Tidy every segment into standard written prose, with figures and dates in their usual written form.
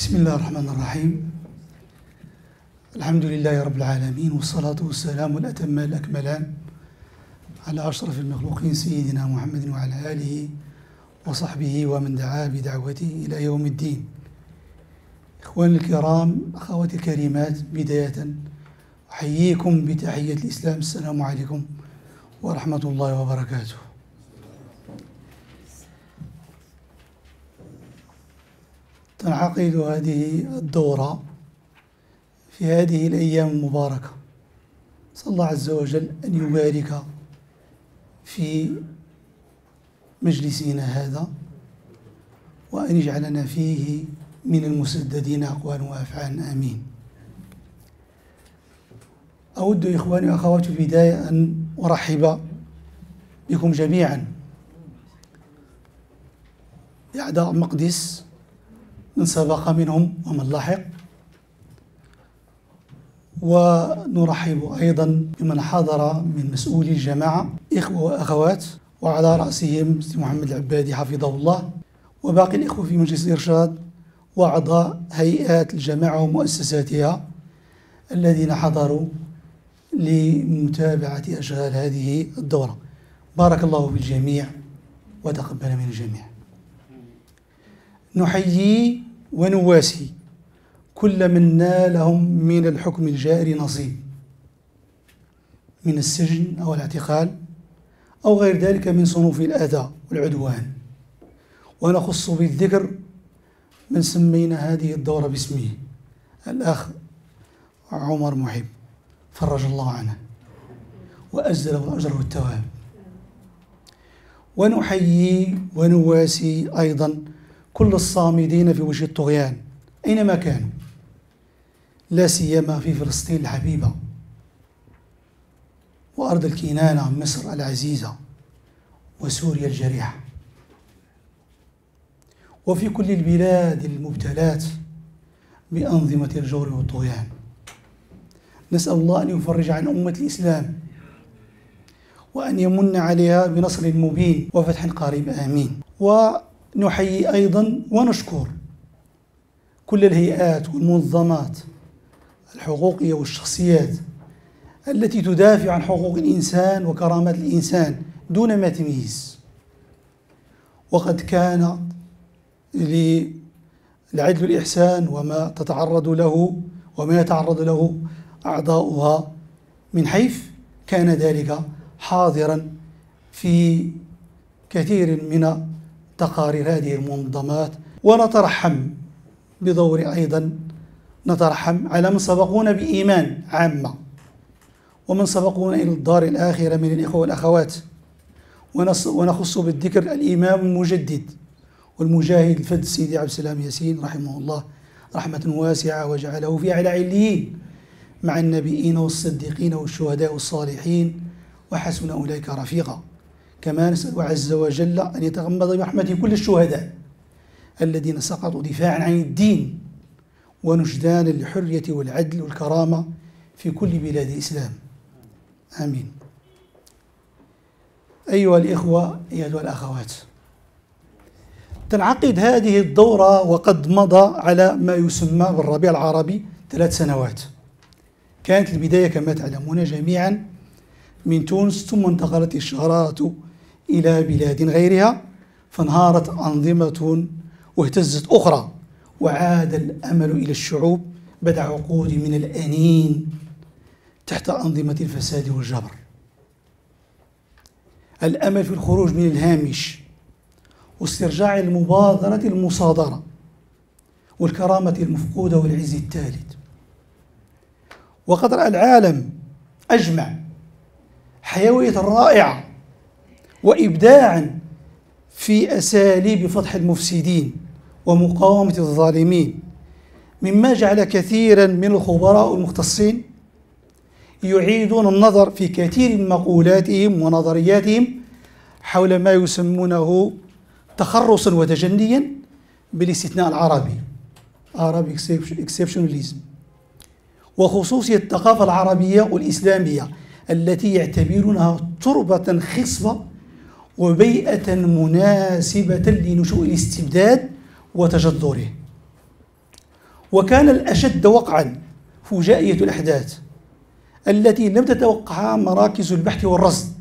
بسم الله الرحمن الرحيم. الحمد لله رب العالمين، والصلاة والسلام الأتمان الأكملان على أشرف المخلوقين سيدنا محمد وعلى آله وصحبه ومن دعا بدعوته إلى يوم الدين. إخواني الكرام، أخواتي الكريمات، بداية أحييكم بتحية الإسلام. السلام عليكم ورحمة الله وبركاته. تنعقد هذه الدورة في هذه الأيام المباركة، صلى الله عز وجل أن يبارك في مجلسنا هذا وأن يجعلنا فيه من المسددين أقوالا وأفعالا، آمين. أود إخواني وأخواتي في البداية أن أرحب بكم جميعا بأعضاء مقدس من سبق منهم ومن لاحق، ونرحب أيضا بمن حضر من مسؤولي الجماعة، إخوة وأخوات، وعلى رأسهم محمد العبادي حفظه الله، وباقي الإخوة في مجلس الإرشاد وأعضاء هيئات الجماعة ومؤسساتها الذين حضروا لمتابعة أشغال هذه الدورة. بارك الله بالجميع وتقبل من الجميع. نحيي ونواسي كل من نالهم من الحكم الجائر نصيب من السجن أو الاعتقال أو غير ذلك من صنوف الأذى والعدوان، ونخص بالذكر من سمينا هذه الدورة باسمه، الأخ عمر محب فرج الله عنه وأجزل الأجر والتواب. ونحيي ونواسي أيضا كل الصامدين في وجه الطغيان أينما كانوا، لا سيما في فلسطين الحبيبة وأرض الكنانة مصر العزيزة وسوريا الجريحة، وفي كل البلاد المبتلات بأنظمة الجور والطغيان. نسأل الله أن يفرج عن أمة الإسلام وأن يمن عليها بنصر مبين وفتح قريب، آمين. ونحيي أيضا ونشكر كل الهيئات والمنظمات الحقوقية والشخصيات التي تدافع عن حقوق الإنسان وكرامة الإنسان دون ما تمييز. وقد كان للعدل والإحسان وما تتعرض له وما يتعرض له أعضاؤها من حيث كان ذلك حاضرا في كثير من تقارير هذه المنظمات. ونترحم بدور أيضا نترحم على من سبقونا بإيمان عامة ومن سبقونا إلى الدار الآخرة من الإخوة والأخوات، ونخص بالذكر الإمام المجدد والمجاهد الفد سيدي عبد السلام ياسين رحمه الله رحمة واسعة، وجعله في أعلى عليين مع النبيين والصديقين والشهداء والصالحين، وحسن أولئك رفيقا. كما نسأل عز وجل أن يتغمد برحمته كل الشهداء الذين سقطوا دفاعا عن الدين ونشدانا للحرية والعدل والكرامة في كل بلاد الإسلام، آمين. أيها الإخوة، أيها الأخوات، تنعقد هذه الدورة وقد مضى على ما يسمى بالربيع العربي 3 سنوات. كانت البداية كما تعلمون جميعا من تونس، ثم انتقلت الشهرات إلى بلاد غيرها، فانهارت أنظمة واهتزت أخرى، وعاد الأمل إلى الشعوب بعد عقود من الأنين تحت أنظمة الفساد والجبر. الأمل في الخروج من الهامش واسترجاع المبادرة المصادرة والكرامة المفقودة والعز التالت. وقد رأى العالم أجمع حيوية رائعة وإبداعا في أساليب فتح المفسدين ومقاومة الظالمين، مما جعل كثيرا من الخبراء والمختصين يعيدون النظر في كثير من مقولاتهم ونظرياتهم حول ما يسمونه تخرصا وتجنيا بالاستثناء العربي Arabic exceptionalism، وخصوصية الثقافة العربية والإسلامية التي يعتبرونها تربة خصبة وبيئة مناسبة لنشوء الاستبداد وتجذره، وكان الأشد وقعا فجائية الأحداث التي لم تتوقعها مراكز البحث والرصد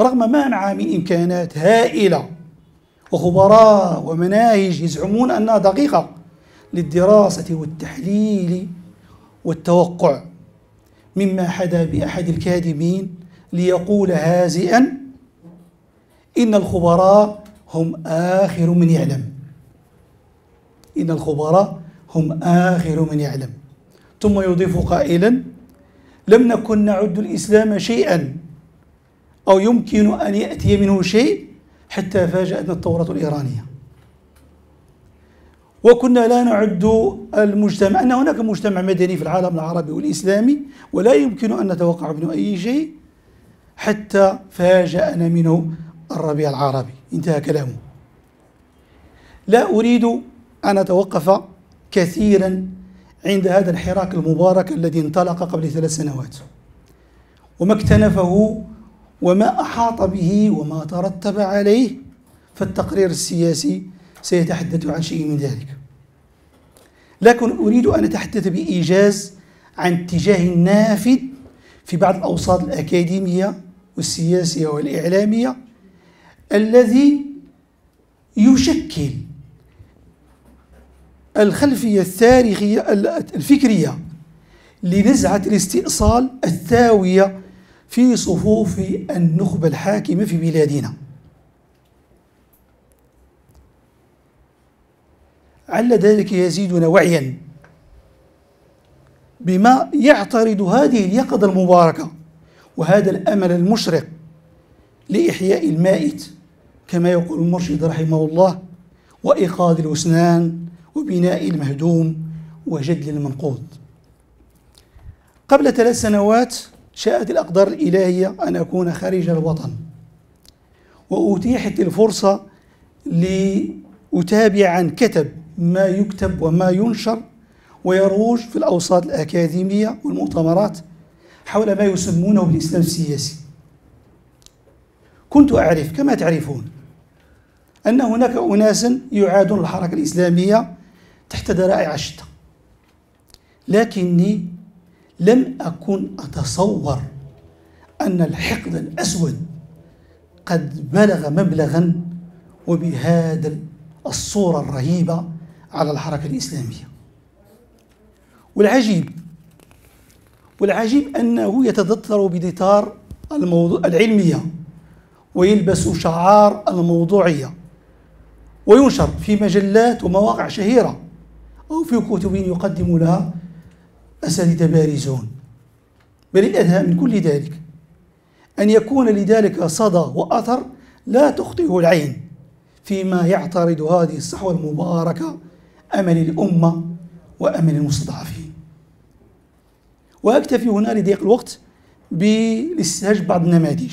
رغم منعها من إمكانات هائلة وخبراء ومناهج يزعمون أنها دقيقة للدراسة والتحليل والتوقع، مما حدا بأحد الكاذبين ليقول هازئا إن الخبراء هم آخر من يعلم، إن الخبراء هم آخر من يعلم، ثم يضيف قائلا لم نكن نعد الإسلام شيئا أو يمكن أن يأتي منه شيء حتى فاجأتنا الثورة الإيرانية، وكنا لا نعد المجتمع أن هناك مجتمع مدني في العالم العربي والإسلامي ولا يمكن أن نتوقع منه أي شيء حتى فاجأنا منه الربيع العربي. انتهى كلامه. لا أريد أن أتوقف كثيرا عند هذا الحراك المبارك الذي انطلق قبل 3 سنوات وما اكتنفه وما أحاط به وما ترتب عليه، فالتقرير السياسي سيتحدث عن شيء من ذلك، لكن أريد أن أتحدث بإيجاز عن اتجاه نافذ في بعض الأوساط الأكاديمية والسياسية والإعلامية الذي يشكل الخلفية التاريخية الفكرية لنزعة الاستئصال الثاوية في صفوف النخبة الحاكمة في بلادنا. علّ ذلك يزيدنا وعياً بما يعترض هذه اليقظة المباركة وهذا الأمل المشرق لإحياء المائت كما يقول المرشد رحمه الله، وإيقاظ الوسنان وبناء المهدوم وجدل المنقوض. قبل 3 سنوات شاءت الأقدار الإلهية أن أكون خارج الوطن، وأتيحت الفرصة لأتابع عن كتب ما يكتب وما ينشر ويروج في الأوساط الأكاديمية والمؤتمرات حول ما يسمونه بالإسلام السياسي. كنت أعرف كما تعرفون أن هناك أناسا يعادون الحركة الإسلامية تحت ذرائع الشتى، لكني لم أكن أتصور أن الحقد الأسود قد بلغ مبلغا وبهذا الصورة الرهيبة على الحركة الإسلامية. والعجيب أنه يتدثر بدثار الموضوع العلمية ويلبس شعار الموضوعية وينشر في مجلات ومواقع شهيرة أو في كتب يقدم لها أساتذة بارزون. بل الأدهى من كل ذلك أن يكون لذلك صدى وأثر لا تخطئه العين فيما يعترض هذه الصحوة المباركة أمل الأمة وأمل المستضعفين. وأكتفي هنا لضيق الوقت بالاستهجان بعض النماذج.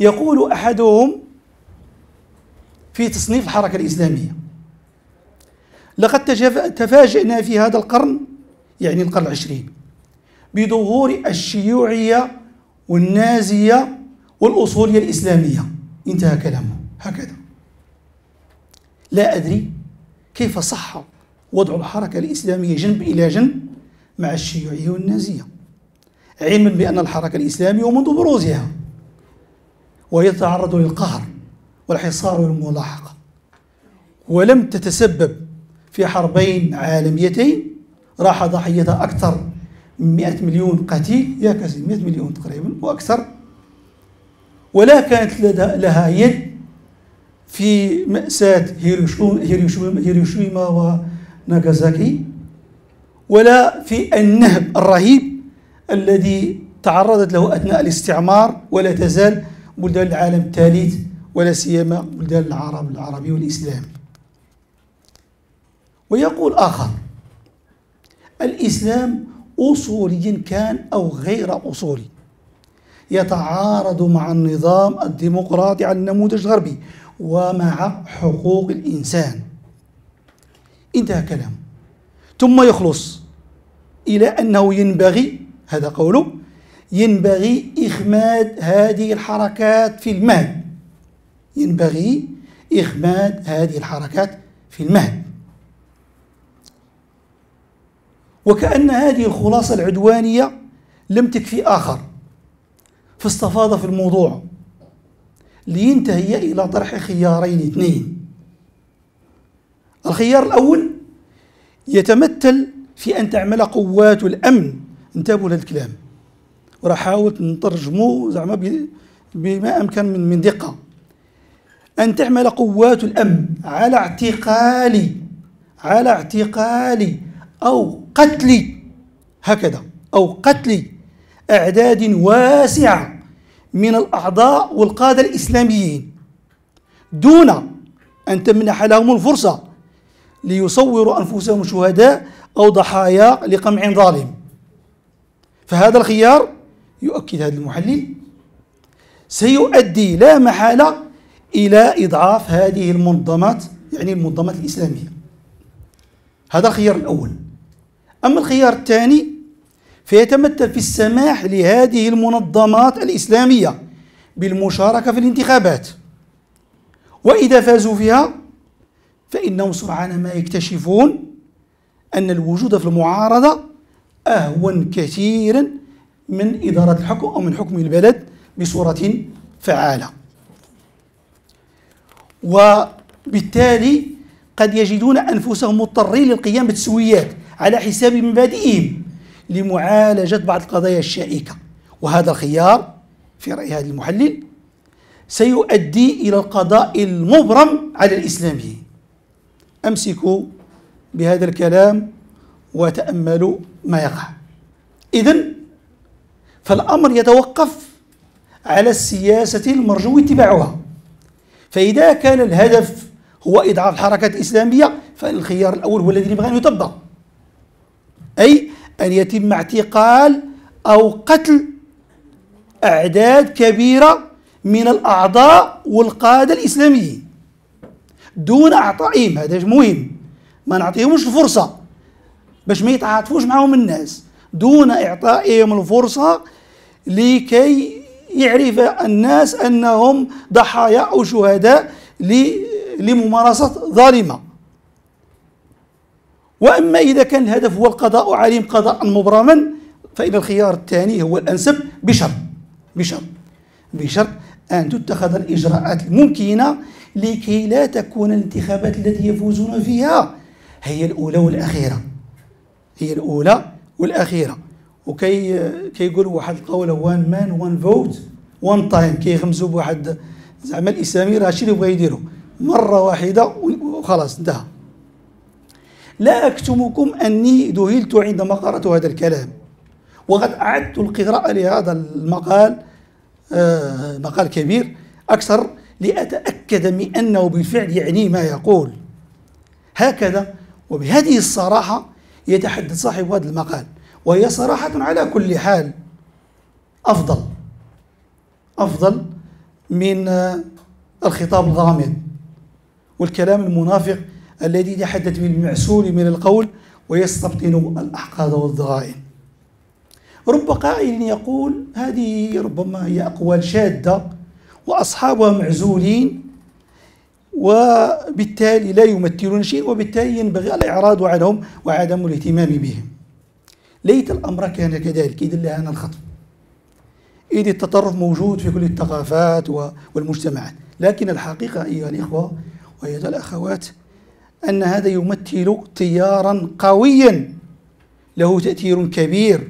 يقول أحدهم في تصنيف الحركة الإسلامية: لقد تفاجأنا في هذا القرن، يعني القرن العشرين، بظهور الشيوعية والنازية والأصولية الإسلامية. انتهى كلامه. هكذا. لا أدري كيف صح وضع الحركة الإسلامية جنب إلى جنب مع الشيوعية والنازية، علما بأن الحركة الإسلامية ومنذ بروزها وهي تتعرض للقهر والحصار والملاحقة، ولم تتسبب في حربين عالميتين راح ضحيتها أكثر من 100 مليون قتيل، يكسر 100 مليون تقريبا وأكثر، ولا كانت لها يد في مأساة هيروشيما وناغازاكي، ولا في النهب الرهيب الذي تعرضت له أثناء الاستعمار ولا تزال بلدان العالم الثالث ولا سيما بلدان العرب العربي والإسلامي. ويقول آخر: الإسلام أصولي كان أو غير أصولي يتعارض مع النظام الديمقراطي على النموذج الغربي ومع حقوق الإنسان. انتهى كلامه. ثم يخلص إلى أنه ينبغي، هذا قوله، ينبغي إخماد هذه الحركات في المهد، ينبغي إخماد هذه الحركات في المهد. وكأن هذه الخلاصة العدوانية لم تكفي آخر، فاستفاض في الموضوع لينتهي إلى طرح خيارين اثنين. الخيار الأول يتمثل في أن تعمل قوات الأمن، انتبهوا لهذا الكلام وراه حاولت نترجمه زعما بما أمكن من دقة، أن تعمل قوات الأمن على اعتقال أو قتل هكذا أو قتل أعداد واسعة من الأعضاء والقادة الإسلاميين دون أن تمنح لهم الفرصة ليصوروا أنفسهم شهداء أو ضحايا لقمع ظالم. فهذا الخيار يؤكد هذا المحلل سيؤدي لا محالة إلى إضعاف هذه المنظمات، يعني المنظمات الإسلامية. هذا الخيار الأول. أما الخيار الثاني فيتمثل في السماح لهذه المنظمات الإسلامية بالمشاركة في الانتخابات، وإذا فازوا فيها فإنهم سرعان ما يكتشفون أن الوجود في المعارضة أهون كثيرا من إدارة الحكم أو من حكم البلد بصورة فعالة، وبالتالي قد يجدون أنفسهم مضطرين للقيام بتسويات على حساب مبادئهم لمعالجة بعض القضايا الشائكة. وهذا الخيار في رأي هذا المحلل سيؤدي إلى القضاء المبرم على الإسلاميين. أمسكوا بهذا الكلام وتأملوا ما يقع. إذن فالأمر يتوقف على السياسة المرجو اتباعها، فإذا كان الهدف هو إضعاف الحركات الإسلامية فالخيار الأول هو الذي ينبغي أن يطبق، أي أن يتم اعتقال أو قتل أعداد كبيرة من الأعضاء والقادة الإسلاميين دون أعطائهم، هذا مهم، ما نعطيهمش الفرصة باش ما يتعاطفوش معهم الناس، دون إعطائهم الفرصة لكي يعرف الناس أنهم ضحايا أو شهداء لممارسة ظالمة. وأما إذا كان الهدف هو القضاء عليهم قضاء مبرما فإن الخيار الثاني هو الأنسب، بشرط أن تتخذ الإجراءات الممكنة لكي لا تكون الانتخابات التي يفوزون فيها هي الأولى والأخيرة، وكيقولوا واحد القول وان مان وان فوت وان تايم، كيغمزوا بواحد زعما الإسلامي راه هادشي اللي بغا يديروا مرة واحدة وخلاص انتهى. لا أكتمكم أني ذهلت عندما قرأت هذا الكلام، وقد أعدت القراءة لهذا المقال، مقال كبير، أكثر لأتأكد من أنه بالفعل يعني ما يقول. هكذا وبهذه الصراحة يتحدث صاحب هذا المقال، وهي صراحة على كل حال أفضل من الخطاب الغامض والكلام المنافق الذي يتحدث بالمعسول من القول ويستبطن الأحقاد والضغائن. رب قائل يقول هذه ربما هي أقوال شاذة وأصحابها معزولين وبالتالي لا يمثلون شيء، وبالتالي ينبغي الإعراض عنهم وعدم الاهتمام بهم. ليت الأمر كان كذلك، إذ لهان الخطب، إذ التطرف موجود في كل الثقافات والمجتمعات. لكن الحقيقة أيها الإخوة وأيها الأخوات أن هذا يمثل تيارا قويا له تأثير كبير،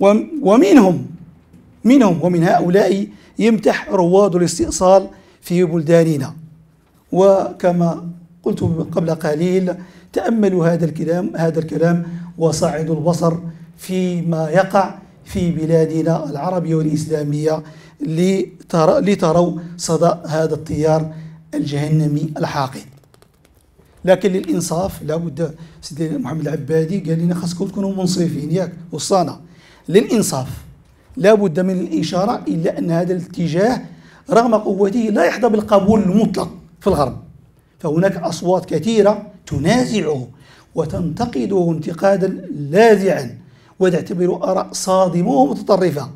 ومن هؤلاء يمتح رواد الاستئصال في بلداننا. وكما قلت قبل قليل تأملوا هذا الكلام وصعدوا البصر فيما يقع في بلادنا العربية والإسلامية لتروا صدى هذا التيار الجهنمي الحاقد. لكن للإنصاف لابد، سيدي محمد العبادي قال لنا خاصكم تكونوا منصفين، ياك وصانا للإنصاف لابد من الإشارة إلا أن هذا الاتجاه رغم قوته لا يحظى بالقبول المطلق في الغرب، فهناك أصوات كثيرة تنازعه وتنتقده انتقادا لاذعا وتعتبر آراء صادمة ومتطرفة،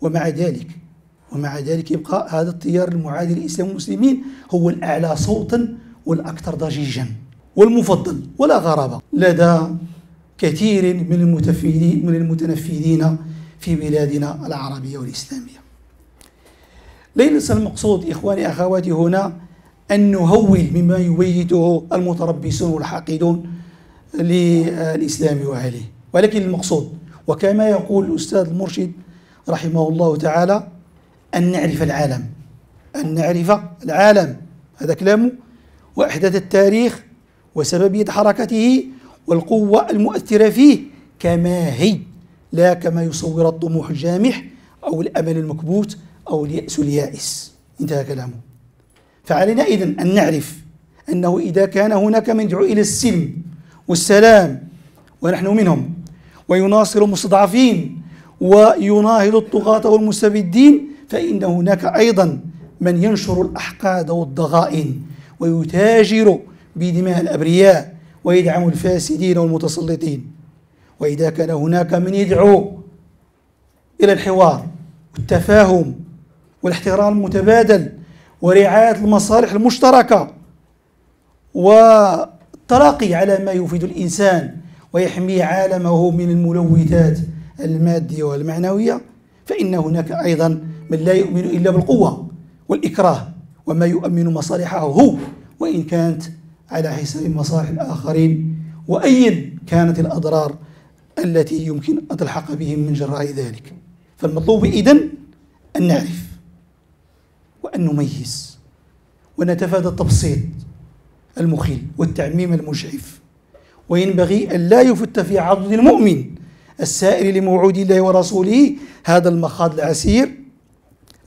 ومع ذلك يبقى هذا التيار المعادي للإسلام والمسلمين هو الأعلى صوتا والأكثر ضجيجا والمفضل ولا غرابة لدى كثير من المتنفذين في بلادنا العربية والإسلامية. ليس المقصود إخواني أخواتي هنا أن نهول مما يبيته المتربصون والحاقدون للإسلام وأهله، ولكن المقصود وكما يقول الأستاذ المرشد رحمه الله تعالى أن نعرف العالم، أن نعرف العالم، هذا كلامه، وأحداث التاريخ وسببية حركته والقوة المؤثرة فيه كما هي، لا كما يصور الطموح الجامح أو الأمل المكبوت أو اليأس اليائس. انتهى كلامه. فعلينا إذن أن نعرف أنه إذا كان هناك من يدعو إلى السلم والسلام ونحن منهم، ويناصر المستضعفين ويناهض الطغاة والمستبدين، فإن هناك أيضا من ينشر الأحقاد والضغائن ويتاجر بدماء الأبرياء ويدعم الفاسدين والمتسلطين. وإذا كان هناك من يدعو إلى الحوار والتفاهم والاحترام المتبادل ورعاية المصالح المشتركة والتراقي على ما يفيد الإنسان ويحمي عالمه من الملوثات المادية والمعنوية، فإن هناك أيضا من لا يؤمن إلا بالقوة والإكراه وما يؤمن مصالحه هو وإن كانت على حساب مصالح الآخرين، وأيا كانت الأضرار التي يمكن أن تلحق بهم من جراء ذلك. فالمطلوب إذن أن نعرف وأن نميز ونتفادى التبسيط المخيل والتعميم المجحف. وينبغي أن لا يفت في عضد المؤمن السائر لموعود الله ورسوله هذا المخاض العسير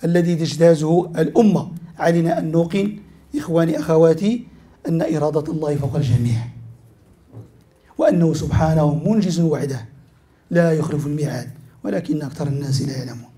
الذي تجتازه الأمة. علينا أن نوقن إخواني أخواتي أن إرادة الله فوق الجميع، وأنه سبحانه منجز وعده لا يخلف الميعاد، ولكن أكثر الناس لا يعلمون.